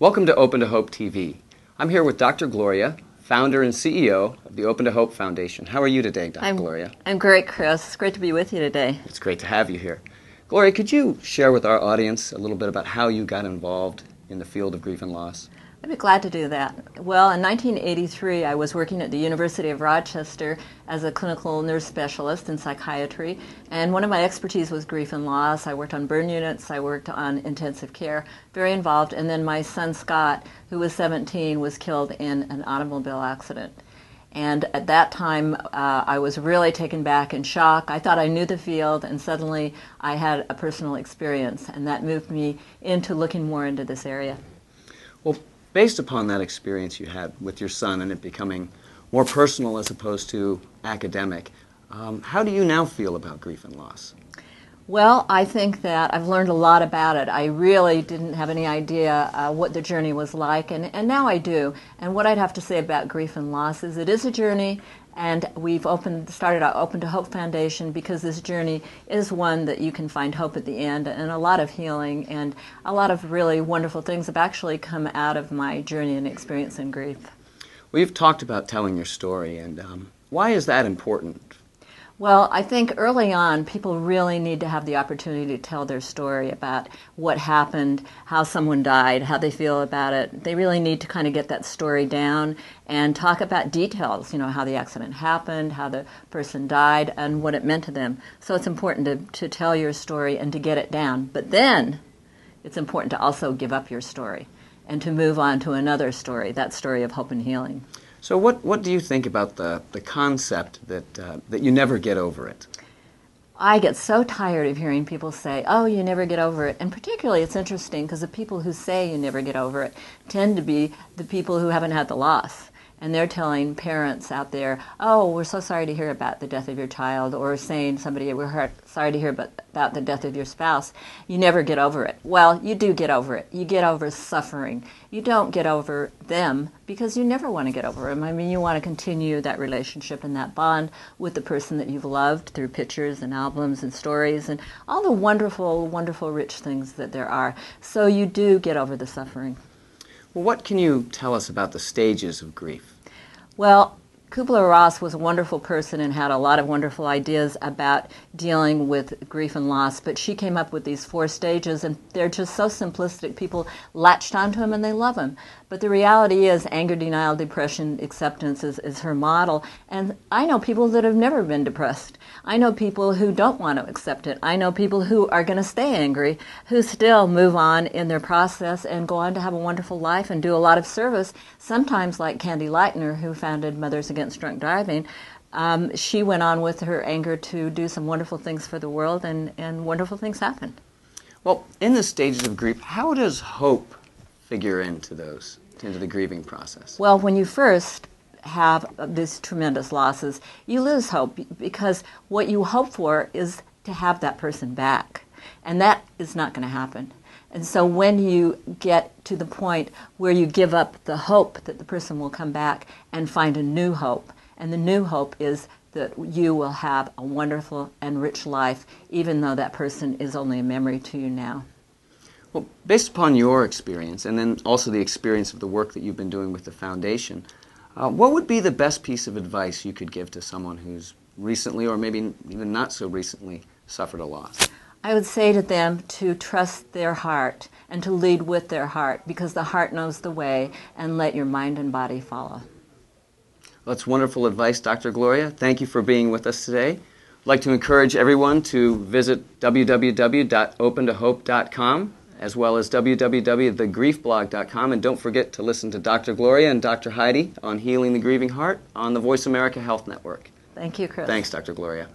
Welcome to Open to Hope TV. I'm here with Dr. Gloria, founder and CEO of the Open to Hope Foundation. How are you today, Dr. Gloria? I'm great, Chris. It's great to be with you today. It's great to have you here. Gloria, could you share with our audience a little bit about how you got involved in the field of grief and loss? I'd be glad to do that. Well, in 1983, I was working at the University of Rochester as a clinical nurse specialist in psychiatry, and one of my expertise was grief and loss. I worked on burn units, I worked on intensive care, very involved, and then my son Scott, who was 17, was killed in an automobile accident. And at that time, I was really taken back in shock. I thought I knew the field, and suddenly I had a personal experience, and that moved me into looking more into this area. Well, based upon that experience you had with your son and it becoming more personal as opposed to academic, how do you now feel about grief and loss? Well, I think that I've learned a lot about it. I really didn't have any idea what the journey was like, and now I do. And what I'd have to say about grief and loss is it is a journey, and we've started our Open to Hope Foundation because this journey is one that you can find hope at the end, and a lot of healing, and a lot of really wonderful things have actually come out of my journey and experience in grief. We've talked about telling your story, and why is that important? Well, I think early on, people really need to have the opportunity to tell their story about what happened, how someone died, how they feel about it. They really need to kind of get that story down and talk about details, you know, how the accident happened, how the person died, and what it meant to them. So it's important to tell your story and to get it down. But then it's important to also give up your story and to move on to another story, that story of hope and healing. So what do you think about the concept that that you never get over it? I get so tired of hearing people say, oh, you never get over it. And particularly it's interesting because the people who say you never get over it tend to be the people who haven't had the loss. And they're telling parents out there, oh, we're so sorry to hear about the death of your child, or saying somebody, we're sorry to hear about the death of your spouse. You never get over it. Well, you do get over it. You get over suffering. You don't get over them because you never want to get over them. I mean, you want to continue that relationship and that bond with the person that you've loved through pictures and albums and stories and all the wonderful, wonderful, rich things that there are. So you do get over the suffering. Well, what can you tell us about the stages of grief? Well, Kübler-Ross was a wonderful person and had a lot of wonderful ideas about dealing with grief and loss, but she came up with these four stages, and they're just so simplistic. People latched onto them, and they love them. But the reality is anger, denial, depression, acceptance is her model. And I know people that have never been depressed. I know people who don't want to accept it. I know people who are going to stay angry, who still move on in their process and go on to have a wonderful life and do a lot of service, sometimes like Candy Lightner, who founded Mother's Against Drunk Driving. She went on with her anger to do some wonderful things for the world, and wonderful things happened. Well, in the stages of grief, how does hope figure into those, into the grieving process? Well, when you first have these tremendous losses, you lose hope because what you hope for is to have that person back, and that is not going to happen. And so when you get to the point where you give up the hope that the person will come back and find a new hope, and the new hope is that you will have a wonderful and rich life, even though that person is only a memory to you now. Well, based upon your experience, and then also the experience of the work that you've been doing with the foundation, what would be the best piece of advice you could give to someone who's recently, or maybe even not so recently, suffered a loss? I would say to them to trust their heart and to lead with their heart, because the heart knows the way, and let your mind and body follow. Well, that's wonderful advice, Dr. Gloria. Thank you for being with us today. I'd like to encourage everyone to visit www.opentohope.com as well as www.thegriefblog.com, and don't forget to listen to Dr. Gloria and Dr. Heidi on Healing the Grieving Heart on the Voice America Health Network. Thank you, Chris. Thanks, Dr. Gloria.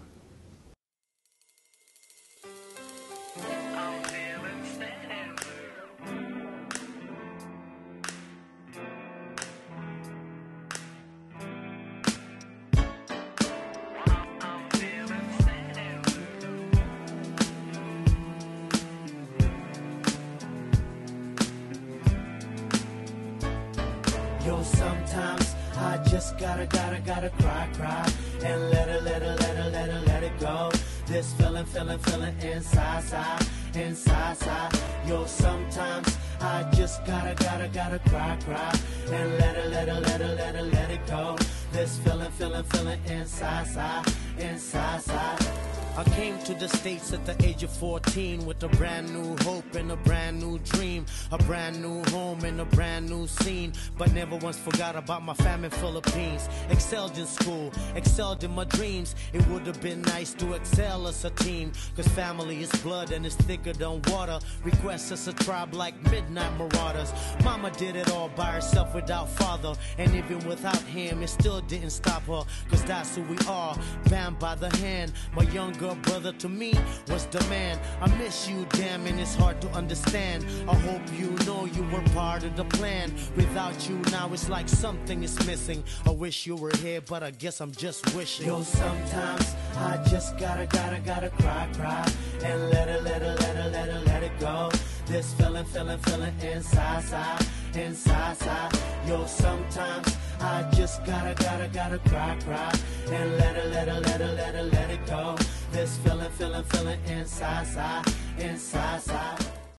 Sometimes I just gotta cry, and let it go. This feeling inside, yo, sometimes I just gotta cry, and let it go. This feeling inside. I came to the States at the age of 14 with a brand new hope and a brand new dream, a brand new home and a brand new scene, but never once forgot about my famine Philippines. Excelled in school, excelled in my dreams. It would have been nice to excel as a team, cause family is blood and it's thicker than water. Requests us a tribe like Midnight Marauders. Mama did it all by herself without father, and even without him it still didn't stop her, cause that's who we are, bound by the hand. My younger brother to me was the man. I miss you, damn, and it's hard to understand. I hope you know you were part of the plan. Without you now, it's like something is missing. I wish you were here, but I guess I'm just wishing. Yo, sometimes I just gotta cry, and let it go. This feeling inside. Yo, sometimes I just gotta cry, and let it go. This feeling inside.